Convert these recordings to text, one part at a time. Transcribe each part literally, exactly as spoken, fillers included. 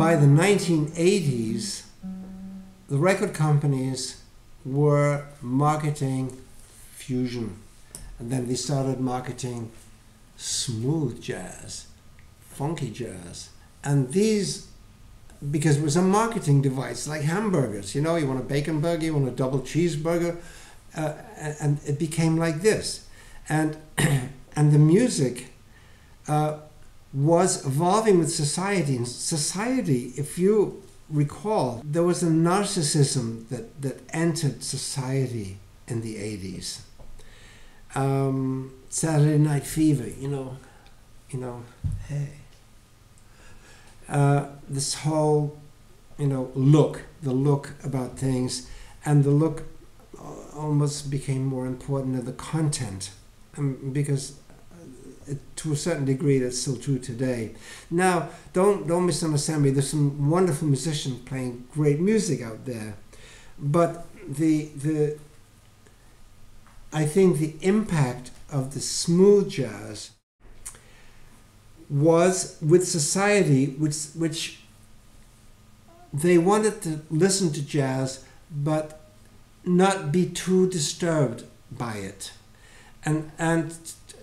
by the nineteen eighties, the record companies were marketing fusion. And then they started marketing smooth jazz, funky jazz. And these, because it was a marketing device, like hamburgers, you know, you want a bacon burger, you want a double cheeseburger, uh, and it became like this. And, and the music uh, was evolving with society. And society, if you recall, there was a narcissism that, that entered society in the eighties. Um, Saturday Night Fever, you know, you know, hey. Uh, this whole, you know, look, the look about things, and the look almost became more important than the content, um, because it, to a certain degree, that's still true today. Now, don't don't misunderstand me. There's some wonderful musicians playing great music out there, but the the. I think the impact of the smooth jazz was with society, which, which they wanted to listen to jazz, but not be too disturbed by it. And, and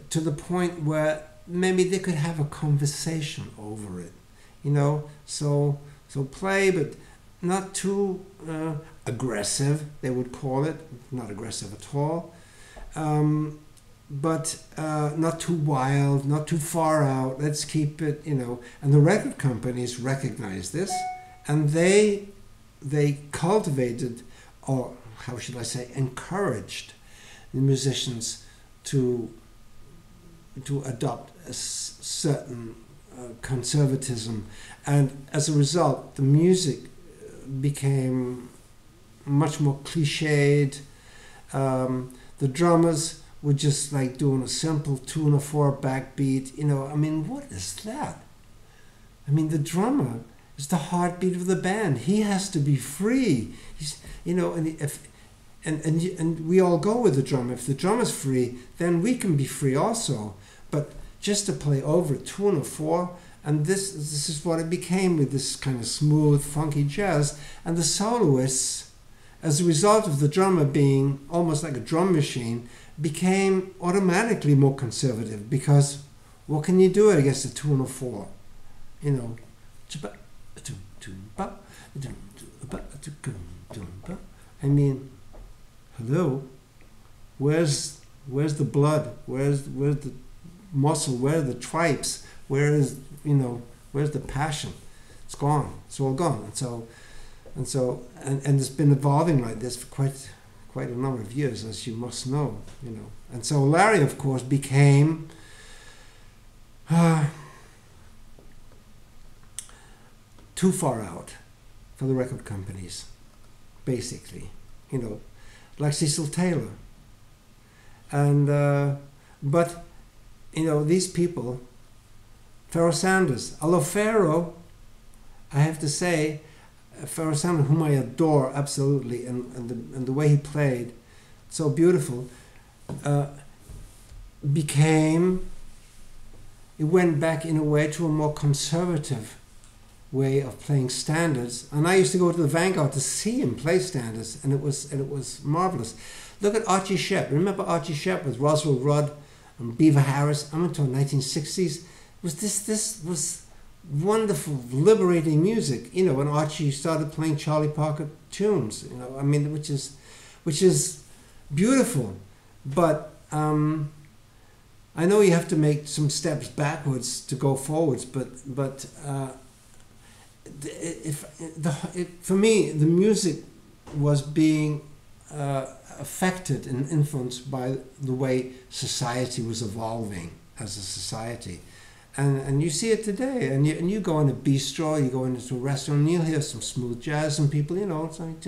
to the point where maybe they could have a conversation over it, you know? So, so play, but not too uh, aggressive, they would call it, not aggressive at all. Um, but uh, not too wild, not too far out, let's keep it, you know. And the record companies recognized this, and they, they cultivated, or how should I say, encouraged the musicians to, to adopt a s certain uh, conservatism. And as a result, the music became much more cliched. Um, The drummers were just like doing a simple two and a four backbeat. You know, I mean, what is that? I mean, the drummer is the heartbeat of the band. He has to be free. He's, you know, and if and and and we all go with the drummer. If the drummer's free, then we can be free also. But just to play over two and a four, and this this is what it became with this kind of smooth, funky jazz, and the soloists, as a result of the drummer being almost like a drum machine, became automatically more conservative, because what can you do against a two and a four? You know, I mean, hello, where's where's the blood? Where's where's the muscle? Where are the tripes? Where is, you know, where's the passion? It's gone. It's all gone. And so. And so, and, and it's been evolving like this for quite, quite a number of years, as you must know, you know. And so Larry, of course, became uh, too far out for the record companies, basically, you know, like Cecil Taylor. And, uh, but, you know, these people, Pharoh Sanders, although Pharoh, I have to say, Pharoh Sanders, whom I adore absolutely, and, and, the, and the way he played, so beautiful, uh, became, it went back in a way to a more conservative way of playing standards. And I used to go to the Vanguard to see him play standards, and it was, and it was marvelous. Look at Archie Shepp. Remember Archie Shepp with Roswell Rudd and Beaver Harris? I'm into the nineteen sixties. Was this, this was... wonderful, liberating music, you know. When Archie started playing Charlie Parker tunes, you know, I mean, which is, which is beautiful, but um, I know you have to make some steps backwards to go forwards. But but uh, if the it, for me, the music was being uh, affected and influenced by the way society was evolving as a society. And, and you see it today, and you, and you go in a bistro, you go into a restaurant, and you'll hear some smooth jazz, and people, you know, it's like,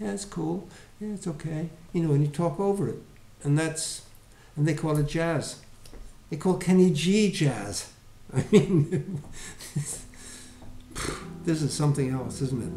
yeah, it's cool, yeah, it's okay, you know, and you talk over it. And that's, and they call it jazz. They call Kenny G jazz. I mean, this is something else, isn't it?